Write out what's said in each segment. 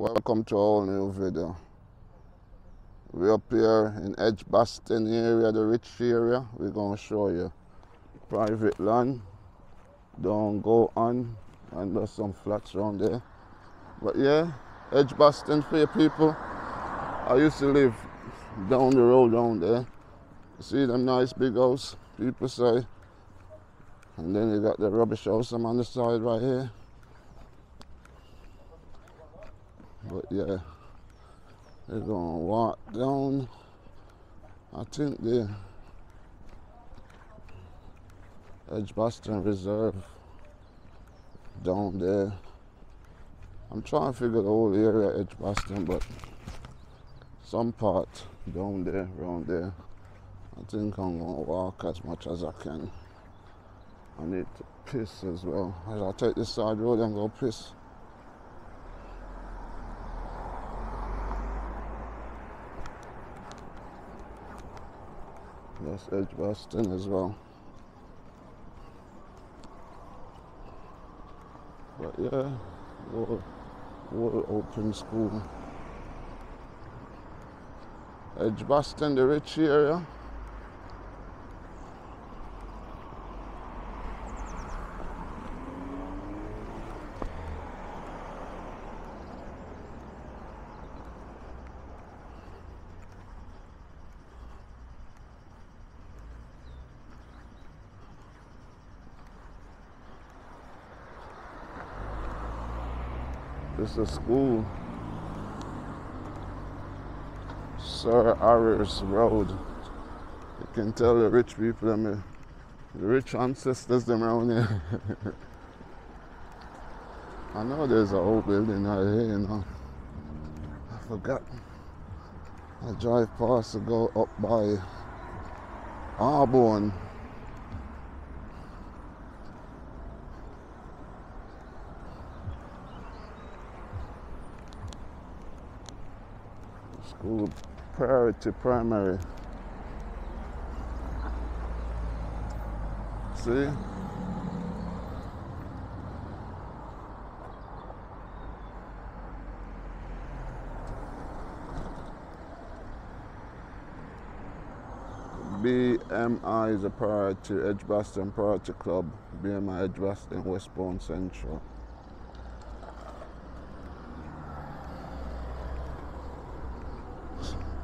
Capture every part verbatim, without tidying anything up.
Welcome to our new video. We're up here in Edgbaston area, the rich area. We're going to show you private land, don't go on, and there's some flats around there. But yeah, Edgbaston for your people. I used to live down the road down there. You see them nice big house, people say. And then you got the rubbish house I'm on the side right here. But yeah, they're going to walk down. I think the Edgbaston Reserve down there. I'm trying to figure the whole area Edgbaston, but some part down there, around there. I think I'm going to walk as much as I can. I need to piss as well. As I take this side road, I'm going to piss. That's Edgbaston as well. But yeah, all, all open school. Edgbaston, the rich area. This is a school, Sir Harris Road. You can tell the rich people, I mean, the rich ancestors them around here. I know there's an old building out here, you know. I forgot. I drive past to go up by Arborne. School Priority Primary. See? B M I is a priority, Edgbaston Priority Club, B M I Edgbaston, Westbourne Central.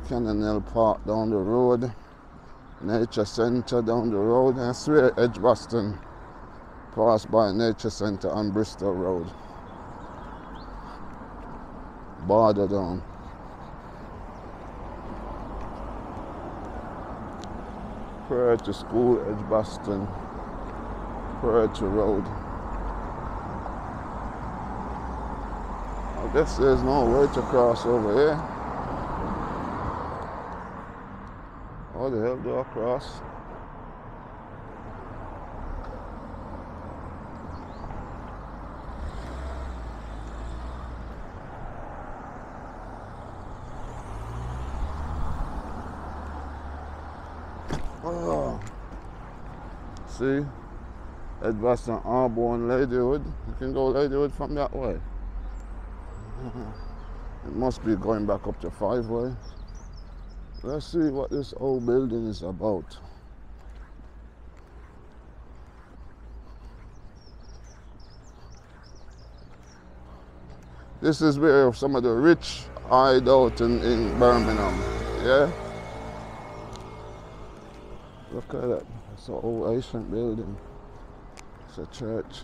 Cannon Hill Park down the road, Nature Centre down the road, and I swear Edgbaston passed by Nature Centre on Bristol Road. Border down. Prior to school, Edgbaston, prior to road. I guess there's no way to cross over here. How the hell do I cross? Oh. See? Edgbaston Arborne, Ladywood. You can go Ladywood from that way. It must be going back up to Five Ways. Let's see what this old building is about. This is where some of the rich hide out in, in Birmingham, yeah? Look at that, it's an old ancient building. It's a church.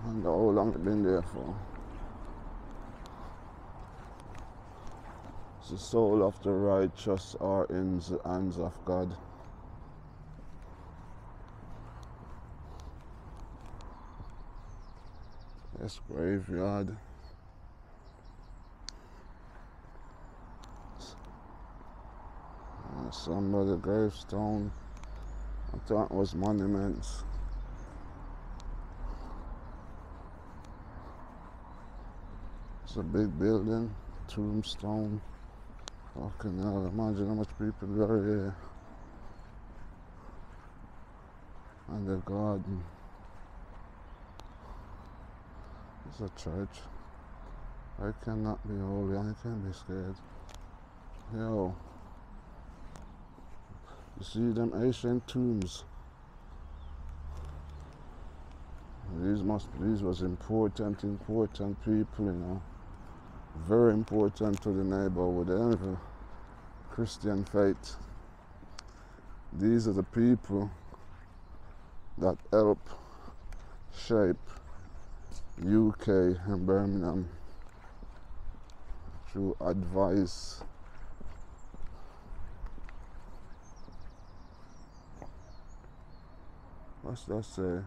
I wonder how long it's been there for. The soul of the righteous are in the hands of God. This graveyard. And some of the gravestone. I thought it was monuments. It's a big building, tombstone. Fucking hell, imagine how much people are here. And the garden. It's a church. How can that be holy? I can't be scared. Yo. You see them ancient tombs. These must these was important, important people, you know. Very important to the neighborhood and the Christian faith. These are the people that help shape U K and Birmingham through advice. What's that say?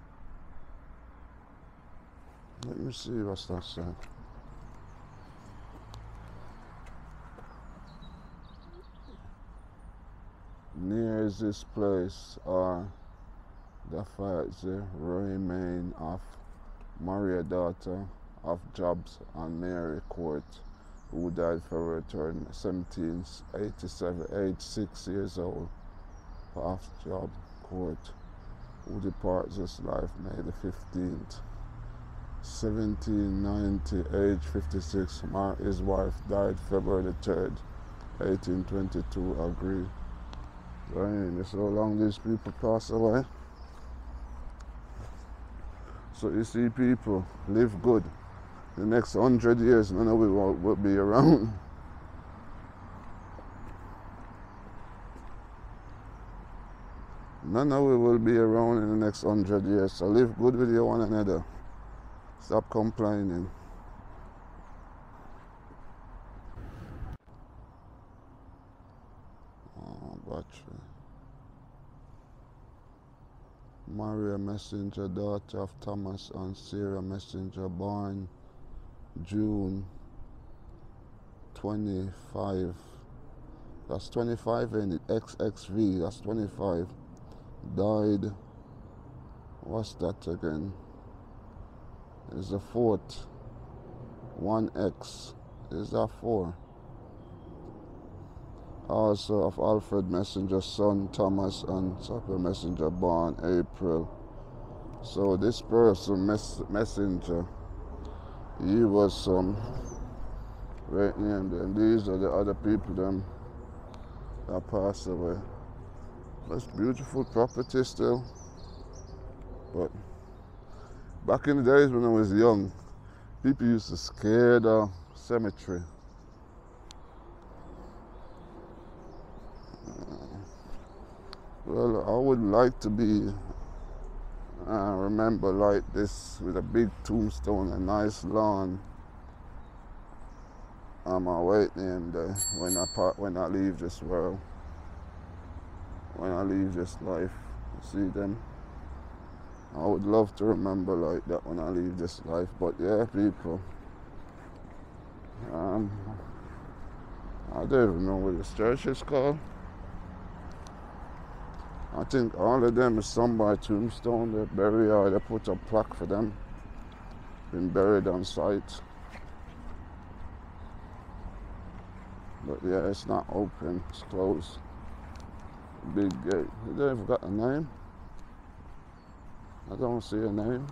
Let me see what's that say. Near this place are the fights, the remain of Maria, daughter of Jobs and Mary Court, who died for return seventeen eighty-seven, eighty-six years old, of Job Court, who departs this life May the fifteenth, seventeen ninety, age fifty-six. Mar his wife died February the third, eighteen twenty-two, agree. Right, so long these people pass away. So you see, people live good. The next hundred years, none of we won't, won't be around. None of we will be around in the next hundred years. So live good with your one another. Stop complaining. Maria, messenger, daughter of Thomas and Sarah, messenger, born June twenty-five. That's twenty-five in it. X X V. That's twenty-five. Died. What's that again? It's the fourth. One X. Is that four? Also of Alfred messenger, son Thomas, and supper messenger, born April. So this person, mess messenger, he was some um, right named, and these are the other people them that passed away. That's beautiful property still. But back in the days when I was young, people used to scare the cemetery. Well, I would like to be uh, remember like this, with a big tombstone, a nice lawn. I'm awaiting the when I part, when I leave this world, when I leave this life. See them. I would love to remember like that when I leave this life. But yeah, people. Um, I don't even know what this church is called. I think all of them is somebody's tombstone. They bury or they put a plaque for them. Been buried on site. But yeah, it's not open. It's closed. Big gate. They've got a name. I don't see a name.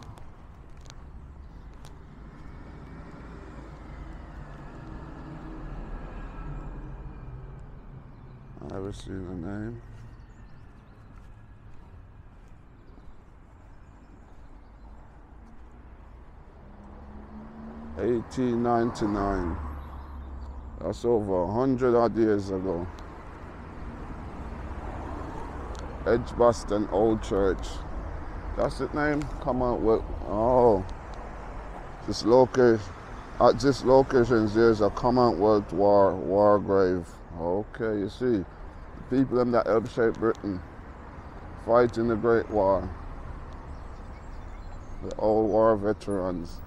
I haven't seen a name. eighteen ninety-nine. That's over a hundred odd years ago. Edgbaston Old Church. That's the name. Come on, well, oh, this location. At this location, there's a Commonwealth War war grave. Okay, you see, the people them that helped shape Britain, fighting the Great War. The old war veterans.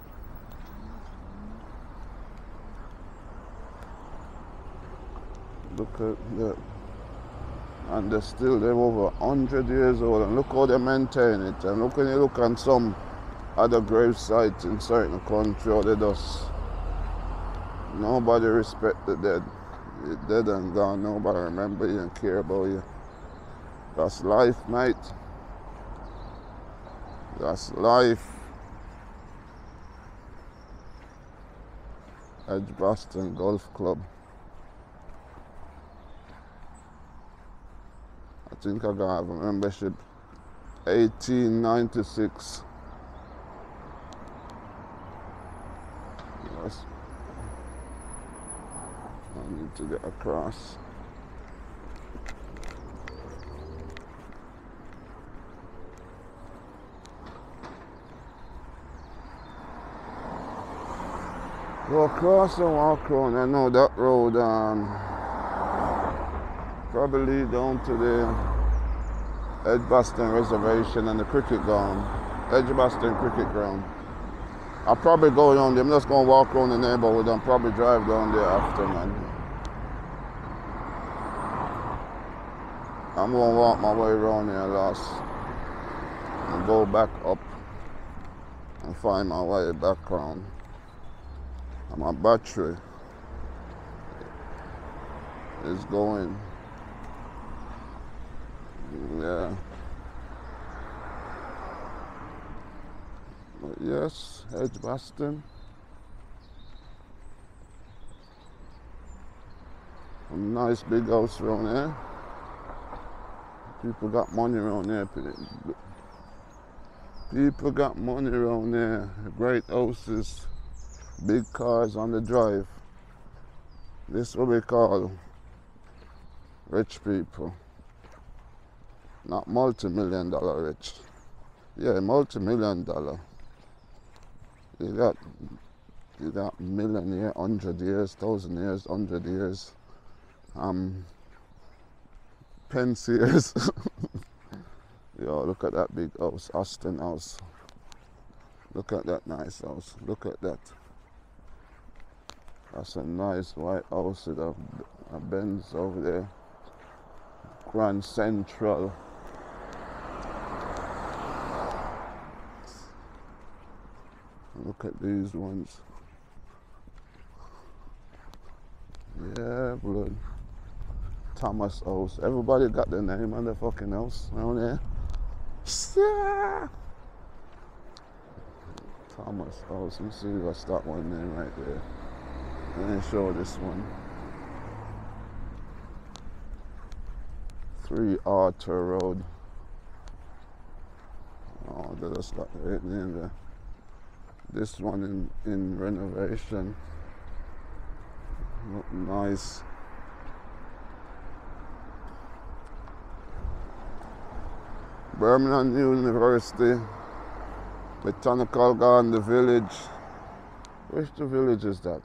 Look at that. And they're still, they're over one hundred years old, and look how they maintain it. And look when you look on some other grave sites in certain country, or they just, nobody respect the dead. You're dead and gone, nobody remember you and care about you. That's life, mate. That's life. Edgbaston Golf Club. I think I got a membership. eighteen ninety-six. Yes. I need to get across. Go across and walk around. I know that road um, probably down to the Edgbaston Reservation and the cricket ground, Edgbaston Cricket Ground. I'll probably go down there. I'm just going to walk around the neighborhood and probably drive down there after, man. I'm going to walk my way around here last and go back up and find my way back around. My battery is going. Yeah. But yes, Edgbaston. A nice big house around here. People got money around here. People got money around here. Great houses. Big cars on the drive. This is what we call rich people. Not multi-million dollar rich. Yeah, multi-million dollar. You got, you got million year, hundred years, thousand years, hundred years, um, pence years. Yo, look at that big house, Austin house. Look at that nice house. Look at that. That's a nice white house with a, a Benz over there. Grand Central. Look at these ones. Yeah, blood. Thomas House. Everybody got the name of the fucking house around here. Yeah. Thomas House. Let me see if I start one name right there. Let me show this one. Three Arthur Road. Oh, they just got the right name there. This one in, in renovation. Look nice. Birmingham University. Botanical Garden, the village. Which the village is that?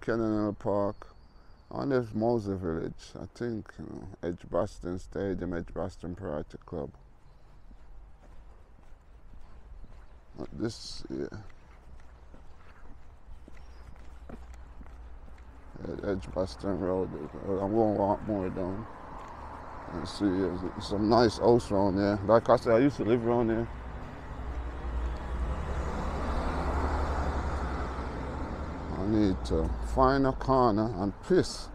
Cannon Hill Park, and there's Moser Village, I think, you know, Edgbaston Stadium, Edgbaston Priority Club. But this, yeah. Edgbaston Road, I'm going to walk more down and see, there's some nice house around there. Like I said, I used to live around there. Need to find a corner and piss.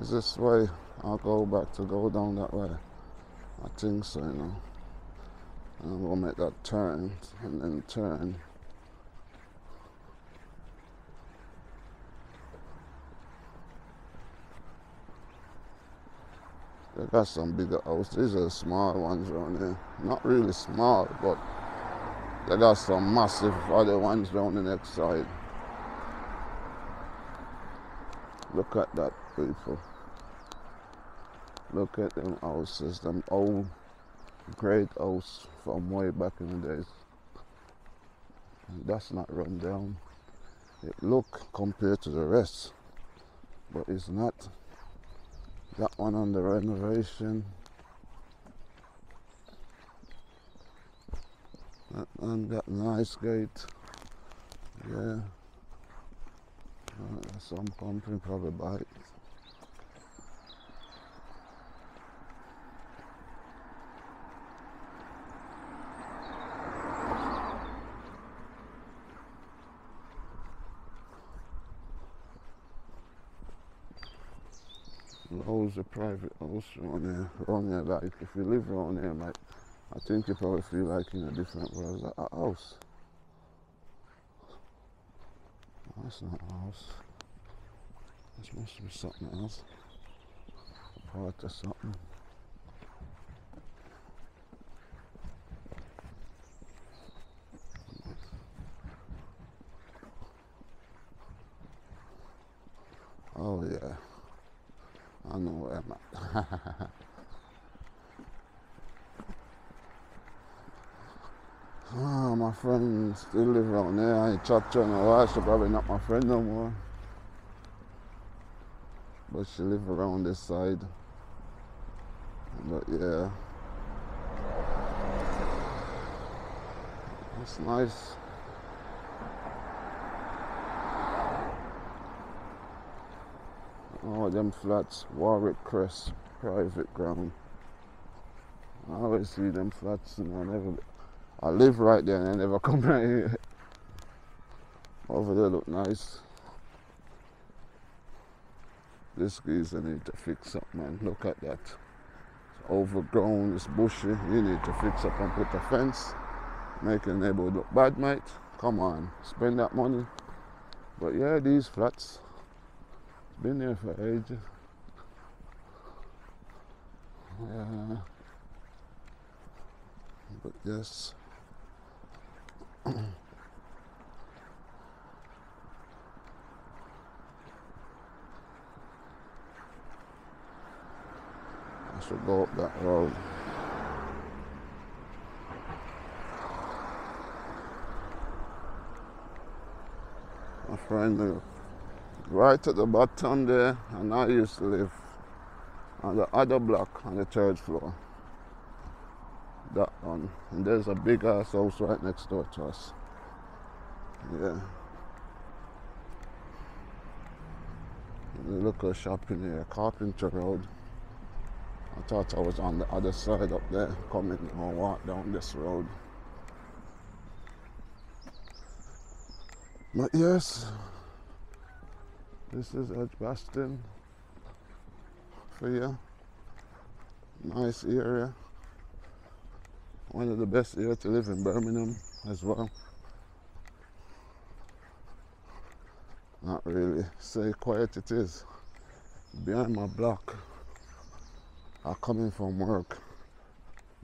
Is this way? I'll go back to go down that way. I think so, you know. And I'm gonna make that turn and then turn. They got some bigger houses. These are the small ones around here. Not really small, but they got some massive other ones down the next side. Look at that, people. Look at them houses, them old great house from way back in the days. That's not run down. It look compared to the rest, but it's not. That one under renovation. That one got nice gate. Yeah. Uh, some company probably buy it. Loads of private house around here, around here, like if you live around here, mate, I think you probably feel like in a different world, like a house. That's not a house. This must be something else. Applied to something. Oh yeah, I know where I'm at. Oh, my friend still lives around there. I ain't chat to her in a while, she's probably not my friend no more. But she lives around this side. But yeah. That's nice. Oh, them flats, Warwick Crest, private ground. I always see them flats and I never... I live right there and I never come right here. Over there look nice. This geezer need to fix up, man. Look at that. It's overgrown, it's bushy. You need to fix up and put a fence. Make a neighborhood look bad, mate. Come on, spend that money. But yeah, these flats. Been there for ages. Yeah. But yes. I should go up that road. My friend lived right at the bottom there, and I used to live on the other block on the third floor. That one. And there's a big ass house right next door to us. Yeah. And the local shop in here, Carpenter Road. I thought I was on the other side up there, coming and walk down this road. But yes, this is Edgbaston for you. Nice area. One of the best here to live in Birmingham as well. Not really. Say quiet it is. Behind my block, I come in from work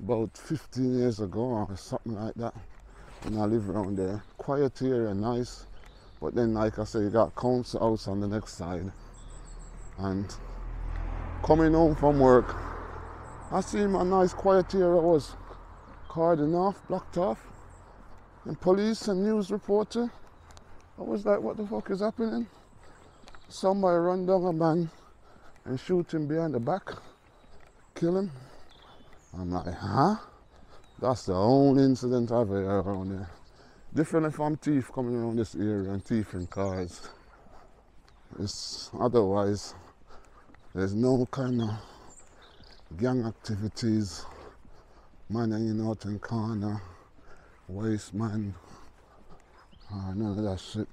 about fifteen years ago or something like that. And I live around there. Quiet here and nice. But then, like I say, you got council house on the next side. And coming home from work, I see my nice quiet here I was. Carded off, blocked off, and police and news reporter. I was like, what the fuck is happening? Somebody run down a man and shoot him behind the back, kill him. I'm like, huh? That's the only incident I've heard around here. Different from thief coming around this area and thieving cars. It's otherwise, there's no kind of gang activities. Man hanging out in corner, waste man, uh, none of that shit.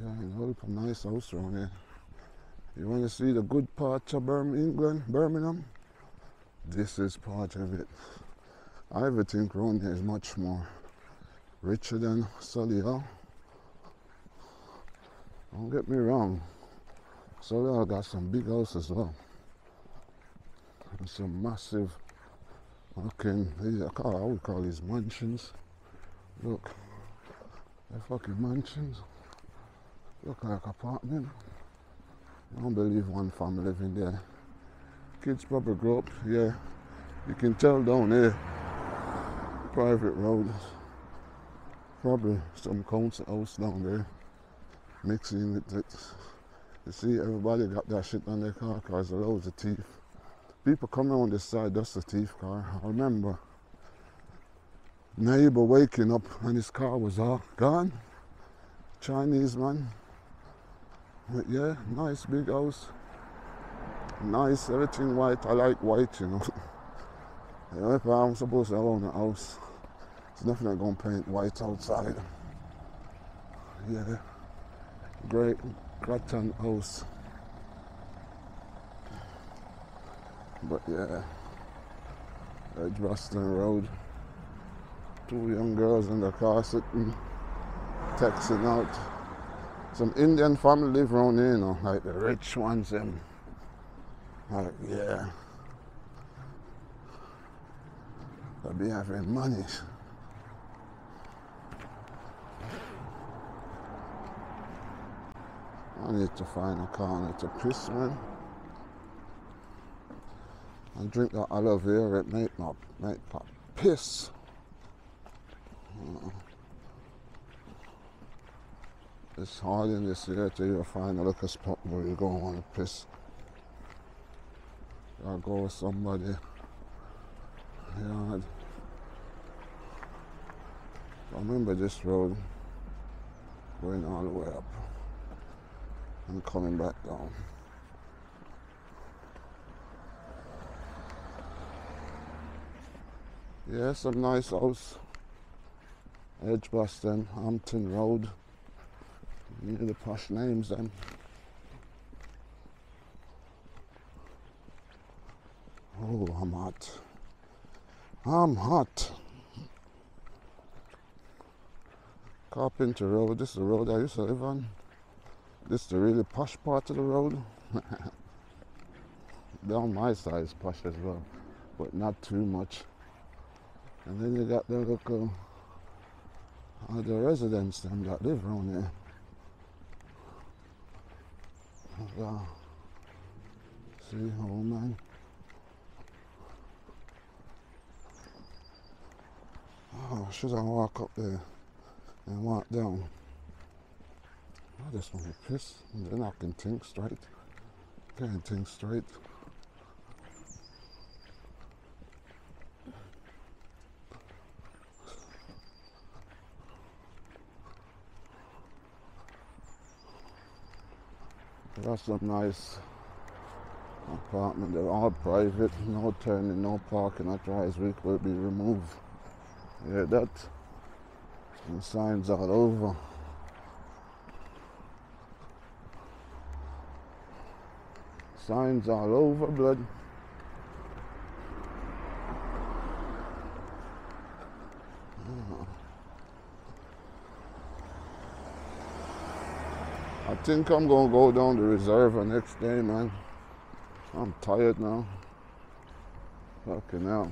Yeah, you know, a nice house around here. You want to see the good part of Birmingham, Birmingham? This is part of it. Everything around here is much more richer than Selly Oak. Don't get me wrong, so I got some big houses as well. And some massive fucking, I would call these mansions. Look, they're fucking mansions. Look like apartment. I don't believe one family living there. Kids probably grow up, yeah. You can tell down here, private road. Probably some council house down there. Mixing with it. You see, everybody got that shit on their car because there was a thief. People come around this side, that's a thief car. I remember neighbor waking up and his car was all gone. Chinese man. But yeah, nice big house. Nice, everything white. I like white, you know. You know, if I'm supposed to own a house, it's nothing I'm gonna paint white outside. Yeah. Great Quadrant house. But yeah, Edgbaston Road. Two young girls in the car sitting, texting out. Some Indian family live around here, you know, like the rich ones, them. Like, yeah. They be having money. I need to find a corner to piss, man. And drink that aloe vera, it make my, make my piss. Uh, it's hard in this year to even find a little spot where you don't want to piss. I'll go with somebody. You know, I remember this road going all the way up and coming back down. Yeah, some nice house. Edgbaston, Hampton Road. You know the posh names then. Oh, I'm hot. I'm hot. Carpenter Road, this is the road I used to live on. This is the really posh part of the road. Down my side is posh as well, but not too much. And then you got the local uh, the residents them that live around here. And, uh, see, oh man. Oh, should I walk up there and walk down? I just want to piss, and then I can think straight. Can't think straight. That's some nice apartment. They're all private, no turning, no parking. That dry week will be removed. Yeah, that. And signs all over. Signs all over, blood. Oh. I think I'm gonna go down the reserve the next day, man. I'm tired now. Fucking hell.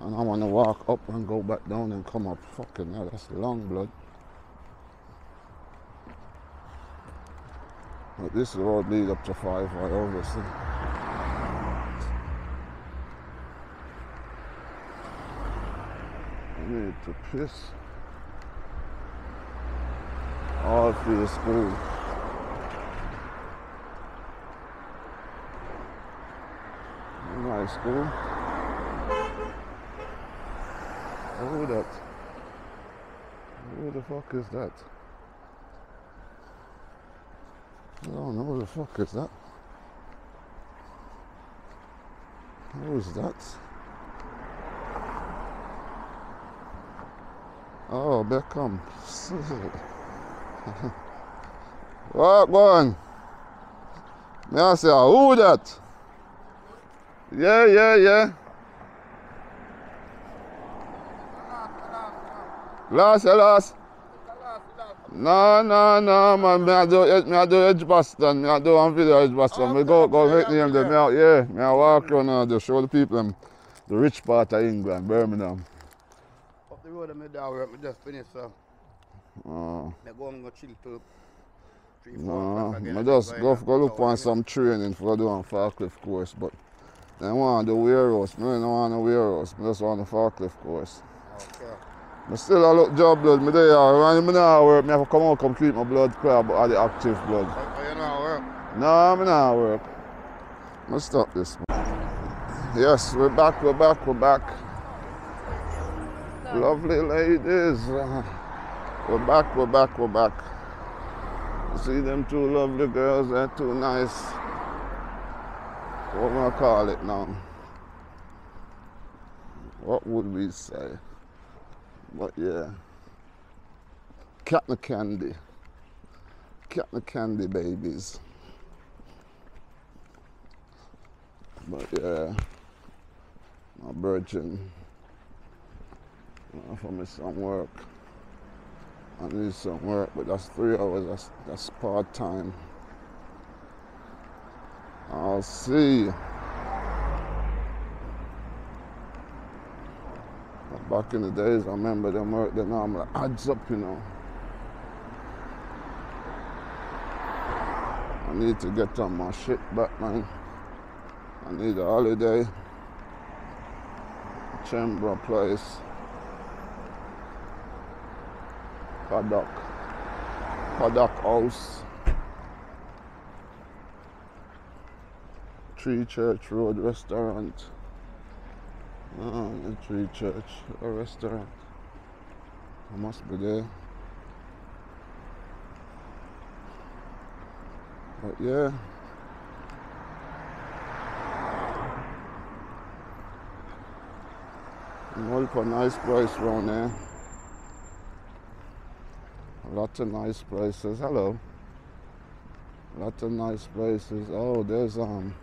And I want to walk up and go back down and come up. Fucking hell, that's long, blood. But this road leads up to five, I always think. I need to piss. All through the school. Nice school. Who that? Who the fuck is that? I don't know who the fuck is that. Who is that? Oh, Beckham. What one? May I say, who that? Yeah, yeah, yeah. Last, last. No, no, no, man. I do Edgbaston. I do one video Edgbaston. We go, go make them. Yeah, me I walk around and uh, show the people um, the rich part of England, Birmingham. Up the road, I'm down. I just finished, sir. Oh. I go and go chill till three, four o'clock again. I just go, go look on some training for doing forklift course, but I want to do warehouse. I don't want to warehouse. I just want the forklift course. Okay. I still a look job blood, I there. When I not work, I have to come out complete my blood club or the active blood. Are you not work? No, I'm not work. Let's stop this. Yes, we're back, we're back, we're back. No. Lovely ladies. We're back, we're back, we're back. You see them two lovely girls, they're too nice. What will I call it now? What would we say? But yeah, cotton candy, cotton candy babies. But yeah, I my virgin. I'm from some work. I need some work, but that's three hours, that's, that's part time. I'll see. Back in the days, I remember them work, then I'm like, adds up, you know. I need to get on my shit back, man. I need a holiday. Chamber place. Paddock. Paddock house. Tree Church Road restaurant. Oh, the Tree Church, a restaurant. I must be there. But yeah. I'm all for a nice place around there. Lots of nice places. Hello. Lots of nice places. Oh, there's um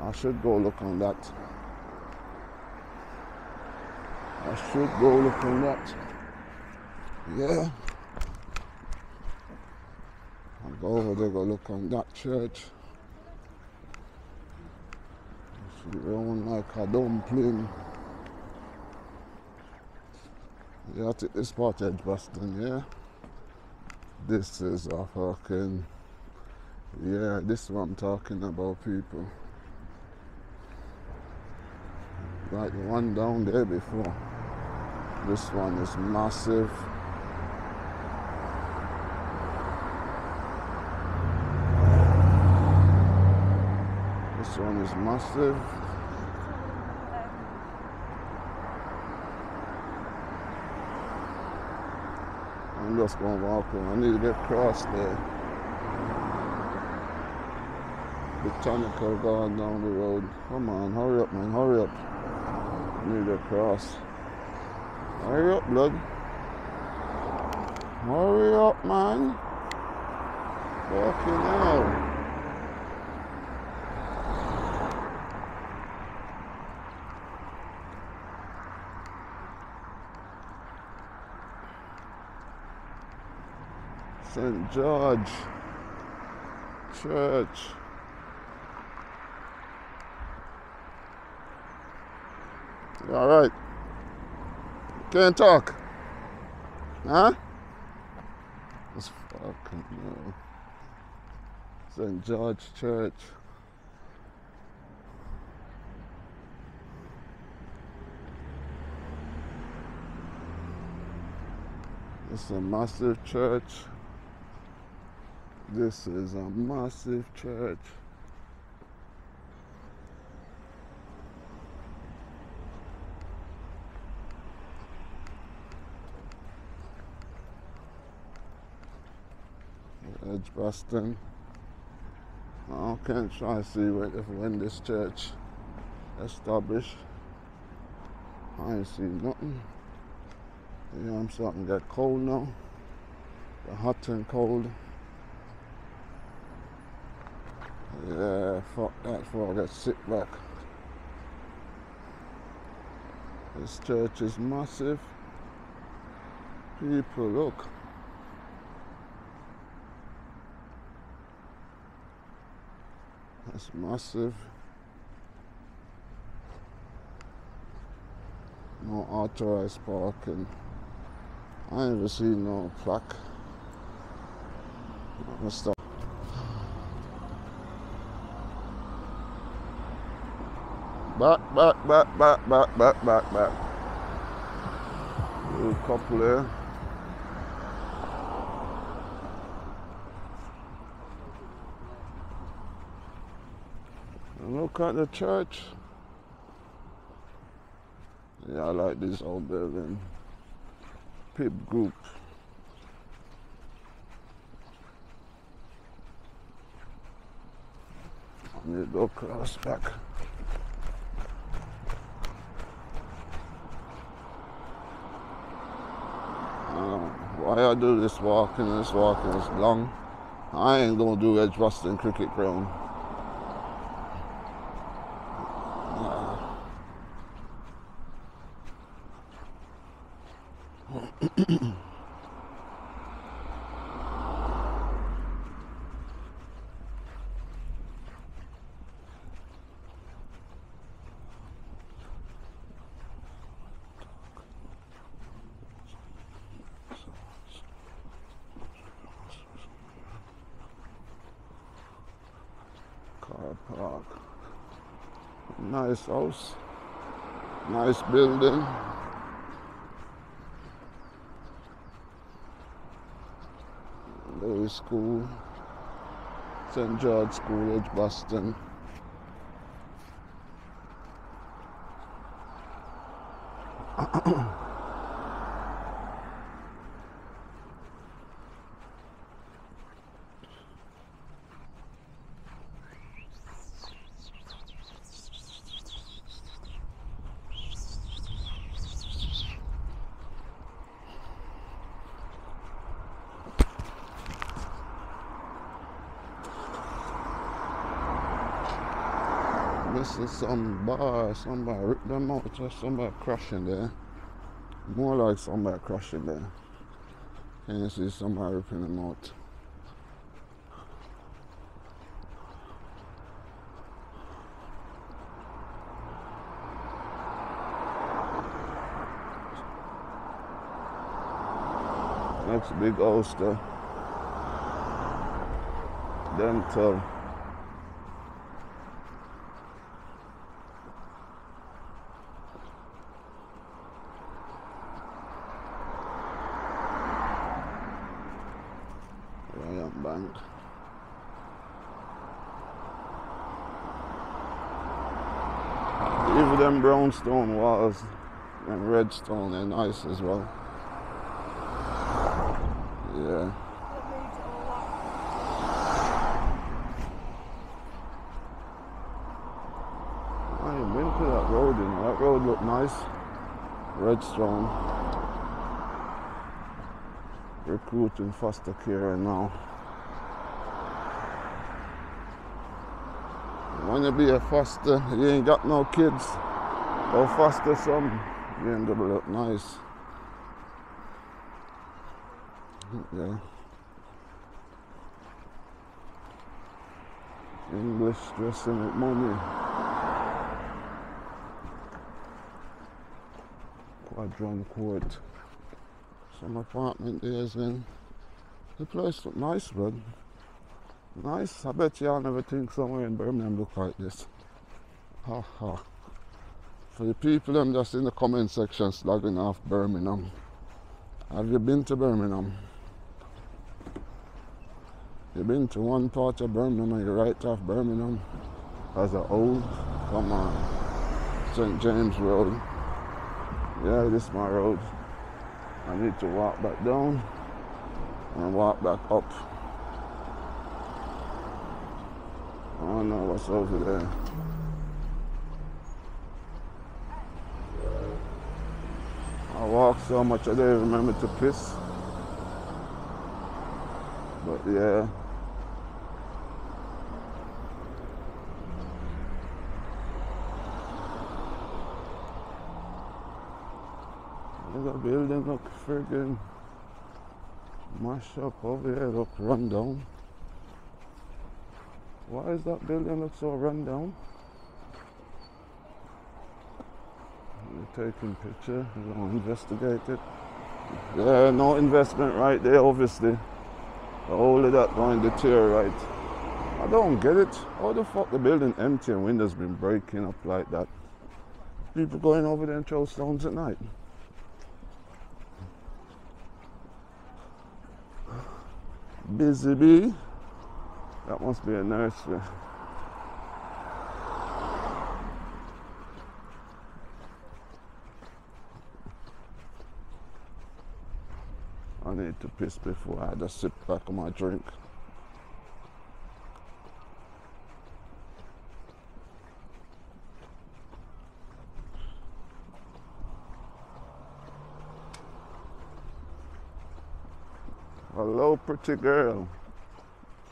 I should go look on that. I should go look on that. Yeah. I'll go over there, go look on that church. It's round like a dumpling. Yeah, I take this part of Edgbaston, yeah. This is a fucking... Yeah, this is what I'm talking about, people. Like the one down there before. This one is massive. This one is massive. I'm just going to walk on. I need to get across there. Botanical Garden down the road. Come on, hurry up, man, hurry up. I need to cross. Hurry up, blood. Hurry up, man. Fucking hell. Saint George Church. All right. Can't talk. Huh? That's fucking no. Saint George Church. It's a massive church. This is a massive church. Edgbaston. I can't try to see when this church established. I ain't seen nothing. You know, I'm starting to get cold now. The hot and cold. Yeah, fuck that before I get sick back. This church is massive. People, look. That's massive. No authorized parking. I ain't seen no plaque. I'm stop. Back, back, back, back, back, back, back, back. Little couple there. Look at the church. Yeah, I like this old building. Pip group. I need to go across back. Um, why I do this walking and this walking is long. I ain't gonna do Edgbaston Cricket Ground. Park. Nice house, nice building. There is school, Saint George School, Edgbaston. This is some bar, somebody ripped them out, just somebody crashing there. More like somebody crashing there. Can you see somebody ripping them out? That's a big oyster. Dental. Stone walls and red stone and ice as well. Yeah. I ain't been to that road, you know. That road looked nice. Red stone. Recruiting foster care now. When you be a foster, you ain't got no kids. Go faster some, you ain't gonna look nice. Yeah. English dressing with mummy. Quadrant Court. Some apartment there's in. The place look nice, bud. Nice. I bet y'all never think somewhere in Birmingham look like this. Ha ha. For the people I'm just in the comment section slagging off Birmingham. Have you been to Birmingham? You've been to one part of Birmingham and you write off Birmingham as an old, come on, Saint James Road. Yeah, this is my road. I need to walk back down and walk back up. I don't know what's over there. I walk so much I don't remember to piss. But yeah. Look at the building, look friggin' mashed up over here, look run down. Why is that building look so run down? Taking picture, we're gonna investigate it. Yeah, no investment right there, obviously. All of that going to deteriorate. I don't get it. How the fuck the building empty and windows been breaking up like that? People going over there and throw stones at night. Busy bee. That must be a nursery. I need to piss before I had a sip back on my drink. Hello, pretty girl.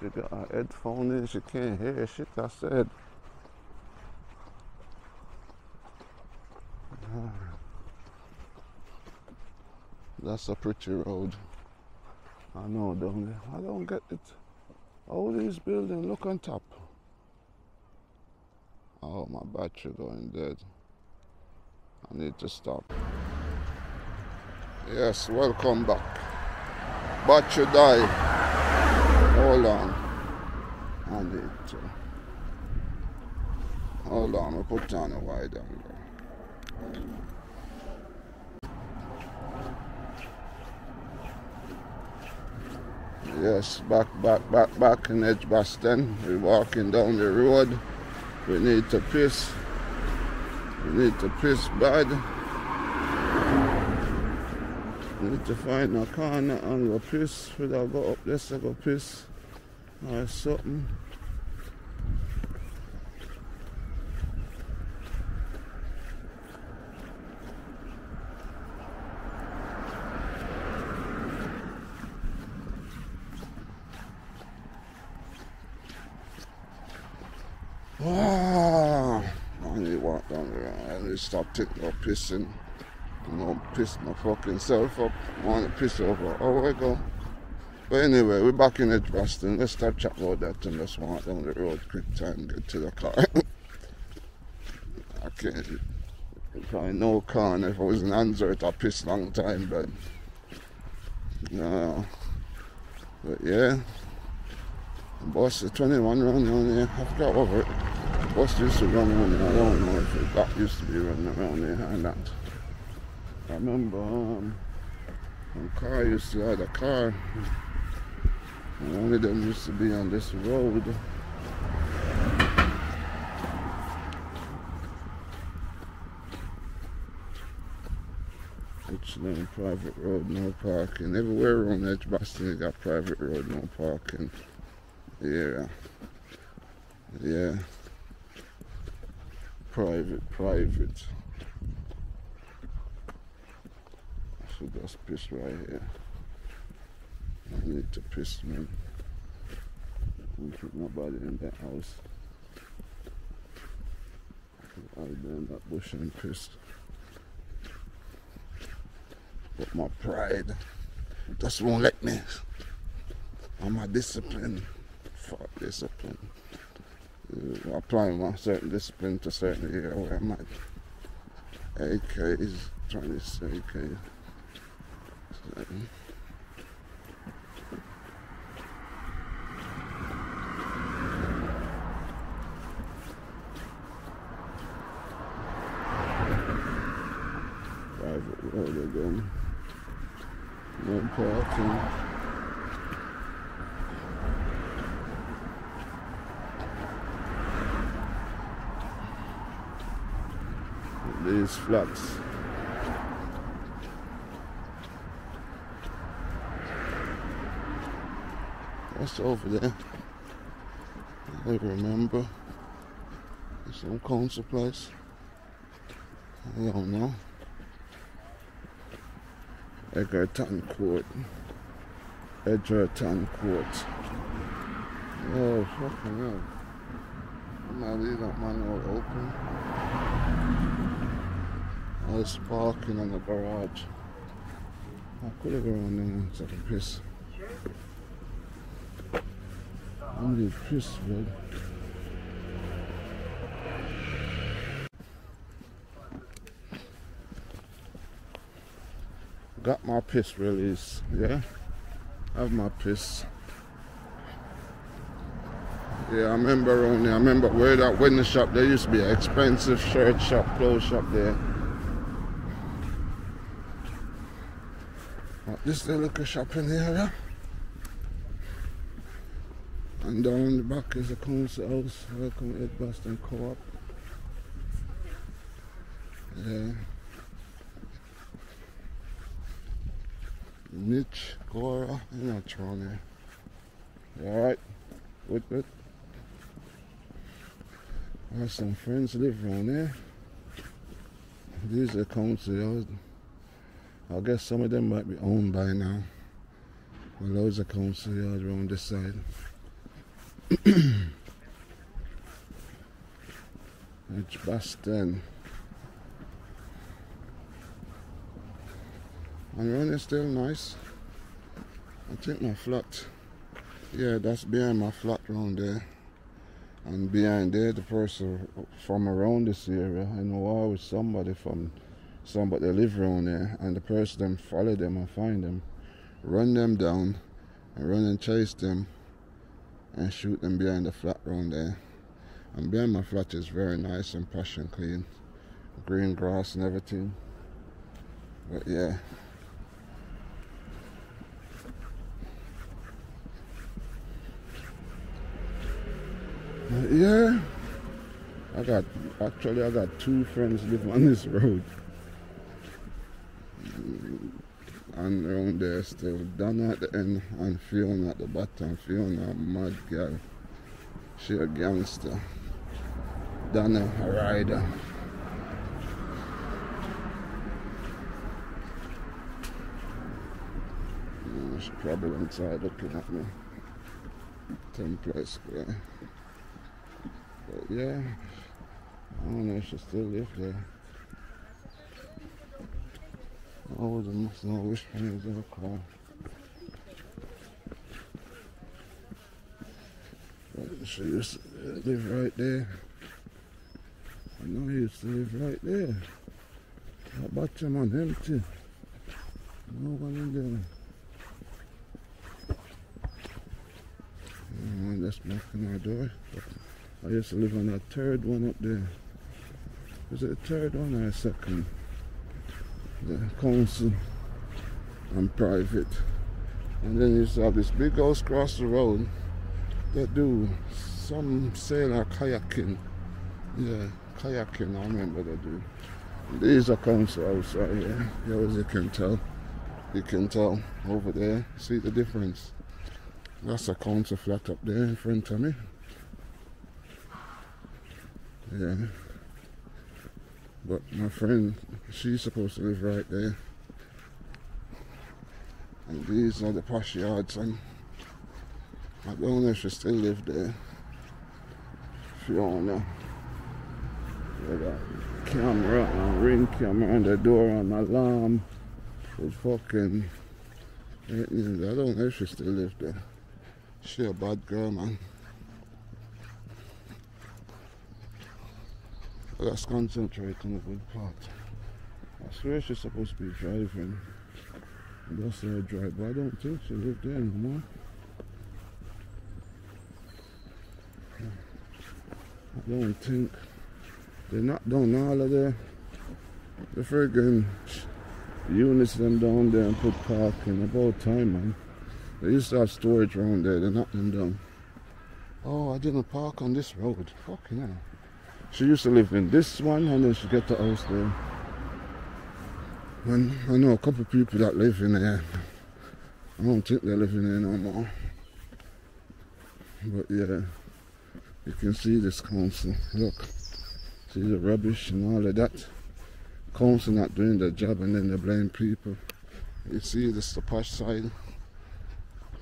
She got her headphone in, she can't hear shit I said. That's a pretty road. I know, don't it? I don't get it. All these buildings, look on top. Oh, my battery going dead. I need to stop. Yes, welcome back. Battery die. Hold on. I need to. Hold on, we'll put down a wide angle. Yes, back, back, back, back in Edgbaston. We're walking down the road. We need to piss. We need to piss bad. We need to find a corner and go piss. We'll go up there, so go piss or something. Stop taking no pissing. I don't piss my fucking self up. I want to piss over an hour ago. But anyway, we're back in Edgbaston. Let's start chatting about that and let's walk down the road quick time, get to the car. I can't. If I know Con, if I was in Answorth, I'd piss long time, but. No. But yeah. The bus is twenty-one round down here. I've got over it. The bus used to run around here, I don't know if it, that used to be running around here and that. I remember um, when car used to have a car, and only them used to be on this road. It's no private road, no parking. Everywhere around Edgbaston you got private road, no parking. Yeah, yeah. Private, private. I should just piss right here. I need to piss, man. Don't put nobody in that house. I'll be in that bush and piss. But my pride just won't let me. I'm a discipline. Fuck discipline. Uh, applying my certain discipline to certain area where I'm at. A K is trying to say A K. So. Private road again. No parking. These flats. That's over there. I remember. Some council place. I don't know. Edgerton Court. Edgerton Court. Oh, fucking hell. I'm not leaving that manual open. I was parking on the barrage. I could have gone on there and took a piss. I need piss, bro. Got my piss release, yeah? Have my piss. Yeah, I remember around there, I remember where that window shop, there used to be an expensive shirt shop, clothes shop there. This little liquor shop in the area, and down the back is a council house. Welcome to Edgbaston Co-op. Yeah. Mitch, Cora, you're not trying here. You alright? Good, good. I have some friends live around here. These are council houses. I guess some of them might be owned by now. Well, loads of council yards around this side. Edgbaston. I and when it's still nice, I think my flat, yeah, that's behind my flat round there, and behind there the person from around this area, I know always somebody from somebody that live around there, and the person them follow them and find them, run them down and run and chase them and shoot them behind the flat round there. And behind my flat is very nice and plush and clean, green grass and everything. But yeah, but yeah, I got actually I got two friends living on this road and around there still. Donna at the end and Fiona at the bottom. Fiona, mad girl, she a gangster. Donna, a rider. She's probably inside looking at me. Templar Square. But yeah, I don't know if she still lives there. Oh, the must know which one is our car. But she used to live right there. I know he used to live right there. That bottom on empty. No one in there. No one that's knocking my door. I used to live on that third one up there. Is it the third one or the second? The council and private, and then you used to have this big house across the road that do some sailor kayaking, yeah, kayaking, I remember they do. These are council houses right here, yeah, as you can tell, you can tell over there, see the difference. That's a council flat up there in front of me, yeah. But my friend, she's supposed to live right there. And these are the posh yards, and I don't know if she still lives there. Fiona. With a camera and ring camera on the door and alarm. She's fucking... I don't know if she still lives there. She a bad girl, man. Let's concentrate on the good part. I swear she's supposed to be driving. That's her drive, but I don't think she lived there anymore. I don't think they're not down all of the the friggin' units them down there and put parking. About time, man. They used to have storage around there, they knocked them down. Oh, I didn't park on this road. Fucking hell. She used to live in this one, and then she get the house there. And I know a couple of people that live in there. I don't think they live in there no more. But yeah, you can see this council. Look, see the rubbish and all of that. Council not doing their job, and then they blame people. You see this the posh side.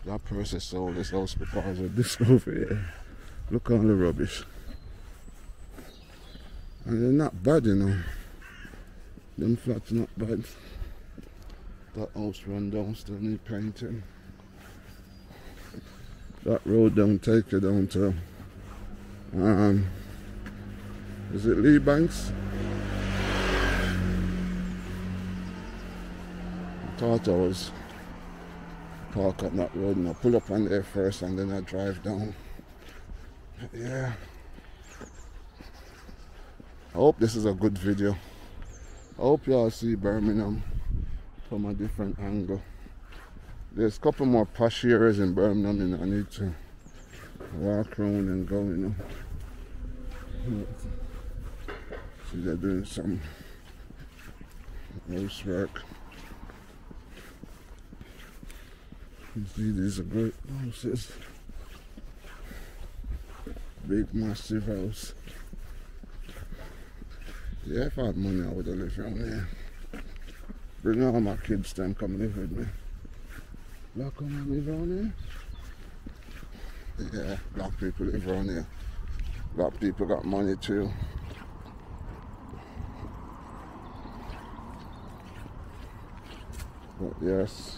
That person sold this house because of this over here. Look at all the rubbish. And they're not bad, you know. Them flats not bad. That house run down still need painting. That road don't take you down to um is it Lee Banks? I thought I was park up that road and I pull up on there first and then I drive down. But yeah. I hope this is a good video. I hope y'all see Birmingham from a different angle. There's a couple more posh areas in Birmingham and I need to walk around and go, you know. See, they're doing some house work. You see, these are great houses. Big, massive house. Yeah, if I had money, I would have lived around here. Bring all my kids to come live with me. Black women live around here? Yeah, black people live around here. Black people got money too. But yes,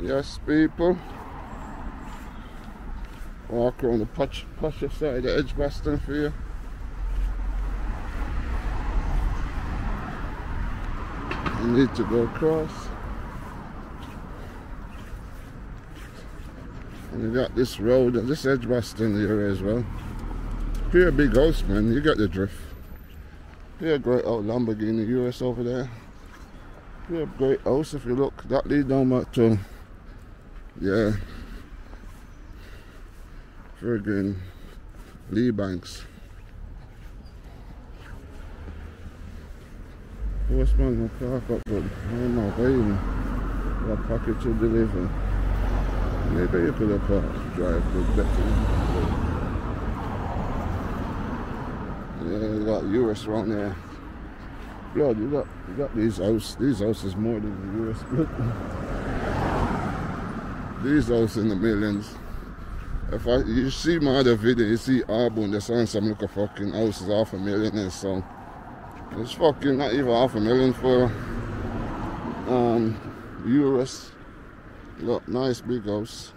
yes people, walk around the posh, posher side of Edgbaston for you. You need to go across. And you got this road, and this Edgbaston here as well. Pure big house, man, you got the drift. Pure great old Lamborghini U S over there. Pure great house if you look. That leads down back to, yeah, friggin' Lee Banks. Westbourne Park up, but I'm not waiting for a package to deliver. Maybe you could have parked, drive to Betty. Yeah, you got U S around there. Blood, you got you got these houses. These houses more than the U S. These houses in the millions. If I you see my other video, you see Arbon, the sign some look at fucking houses half a million and so. It's fucking not even half a million for um euros. Look, nice big house.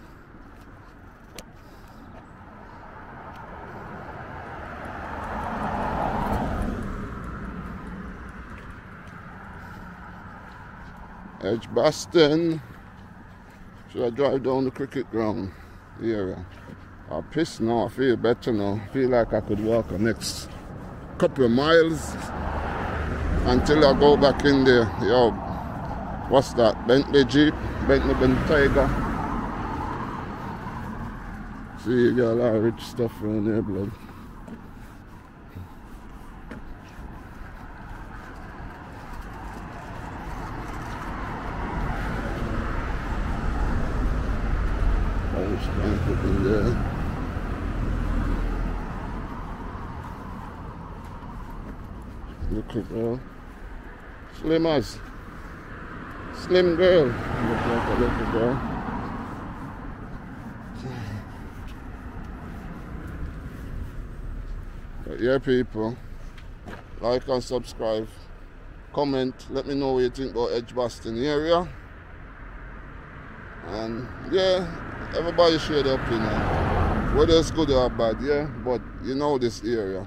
Edgbaston. Should I drive down the cricket ground? Here. I piss now, I feel better now. I feel like I could walk the next couple of miles. Until I go back in there, yo, what's that, Bentley Jeep, Bentley Bentayga. See, you got a lot of rich stuff around there, blood. I was trying to be there. Look at that. Slim us. Slim girl. Look like a little girl. But yeah people, like and subscribe, comment, let me know what you think about Edgbaston area. And yeah, everybody share their opinion. Whether it's good or bad, yeah, but you know this area.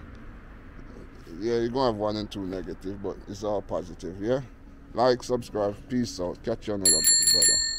Yeah, you're gonna have one and two negative, but it's all positive, yeah? Like, subscribe, peace out, catch you another brother.